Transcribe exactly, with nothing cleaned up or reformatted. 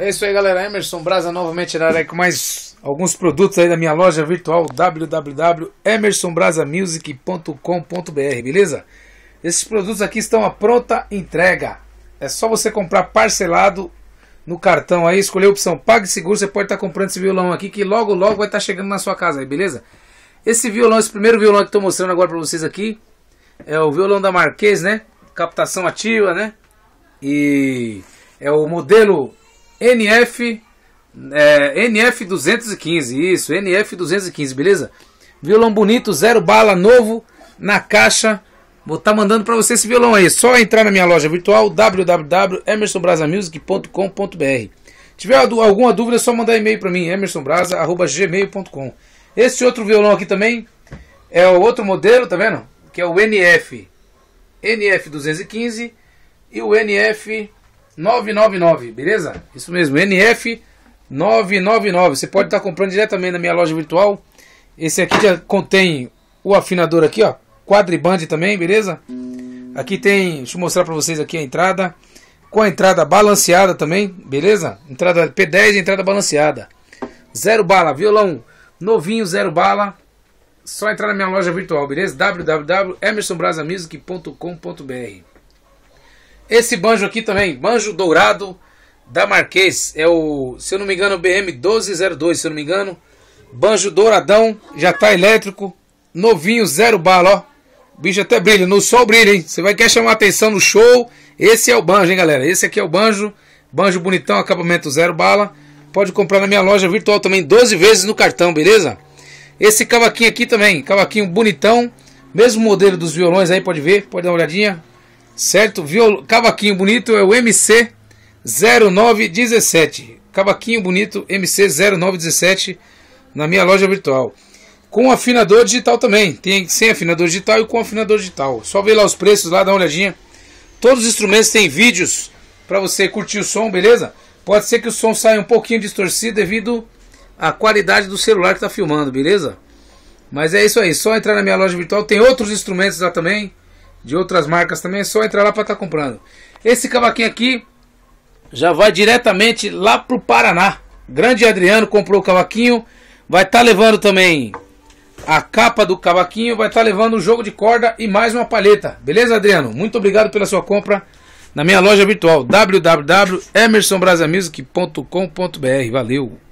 É isso aí, galera. Emerson Brasa novamente irá aí com mais alguns produtos aí da minha loja virtual w w w ponto emerson brasa music ponto com ponto b r, beleza? Esses produtos aqui estão à pronta entrega. É só você comprar parcelado no cartão aí, escolher a opção Pague Seguro, você pode estar comprando esse violão aqui que logo logo vai estar chegando na sua casa aí, beleza? Esse violão, esse primeiro violão que estou mostrando agora para vocês aqui, é o violão da Marquês, né? Captação ativa, né? E é o modelo N F, é, N F duzentos e quinze, isso, N F duzentos e quinze, beleza? Violão bonito, zero bala, novo, na caixa. Vou estar tá mandando para você esse violão aí. Só entrar na minha loja virtual w w w ponto emerson brasa music ponto com ponto b r. Tiver alguma dúvida é só mandar e-mail para mim, emerson brasa arroba gmail ponto com. Esse outro violão aqui também é o outro modelo, tá vendo? Que é o N F duzentos e quinze e o N F novecentos e noventa e nove, beleza? Isso mesmo, N F novecentos e noventa e nove. Você pode estar comprando diretamente na minha loja virtual. Esse aqui já contém o afinador aqui, ó, quadriband também, beleza? Aqui tem, deixa eu mostrar pra vocês aqui a entrada, com a entrada balanceada também, beleza? Entrada P dez, entrada balanceada. Zero bala, violão novinho, zero bala. Só entrar na minha loja virtual, beleza? w w w ponto emerson brasa music ponto com ponto b r. Esse banjo aqui também, banjo dourado da Marquês, é o, se eu não me engano, B M doze zero dois, se eu não me engano. Banjo douradão, já tá elétrico, novinho, zero bala, ó. O bicho até brilha, no sol brilha, hein? Você vai querer chamar atenção no show. Esse é o banjo, hein, galera? Esse aqui é o banjo. Banjo bonitão, acabamento zero bala. Pode comprar na minha loja virtual também, doze vezes no cartão, beleza? Esse cavaquinho aqui também, cavaquinho bonitão. Mesmo modelo dos violões aí, pode ver, pode dar uma olhadinha. Certo? Viol... Cavaquinho bonito é o M C zero nove um sete. Cavaquinho bonito, M C zero nove um sete, na minha loja virtual. Com afinador digital também, tem sem afinador digital e com afinador digital. Só ver lá os preços, lá dá uma olhadinha. Todos os instrumentos têm vídeos para você curtir o som, beleza? Pode ser que o som saia um pouquinho distorcido devido à qualidade do celular que está filmando, beleza? Mas é isso aí, só entrar na minha loja virtual. Tem outros instrumentos lá também, de outras marcas também, é só entrar lá para estar tá comprando. Esse cavaquinho aqui já vai diretamente lá para o Paraná. Grande Adriano comprou o cavaquinho, vai estar tá levando também... A capa do cavaquinho vai estar levando o jogo de corda e mais uma palheta. Beleza, Adriano? Muito obrigado pela sua compra na minha loja virtual w w w ponto emerson brasa music ponto com ponto b r. Valeu!